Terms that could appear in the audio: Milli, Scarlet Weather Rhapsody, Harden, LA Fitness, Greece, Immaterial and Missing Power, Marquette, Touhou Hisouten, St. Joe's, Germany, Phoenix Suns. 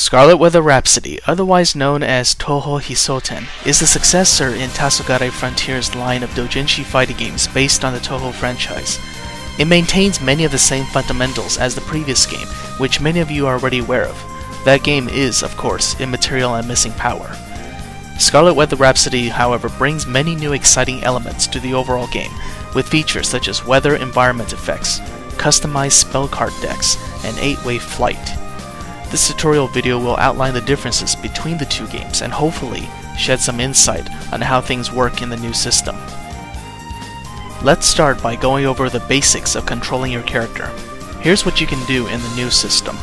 Scarlet Weather Rhapsody, otherwise known as Touhou Hisouten, is the successor in Tasugare Frontier's line of doujinshi fighting games based on the Touhou franchise. It maintains many of the same fundamentals as the previous game, which many of you are already aware of. That game is, of course, Immaterial and Missing Power. Scarlet Weather Rhapsody, however, brings many new exciting elements to the overall game, with features such as weather environment effects, customized spell card decks, and 8-way flight. This tutorial video will outline the differences between the two games and hopefully shed some insight on how things work in the new system. Let's start by going over the basics of controlling your character. Here's what you can do in the new system.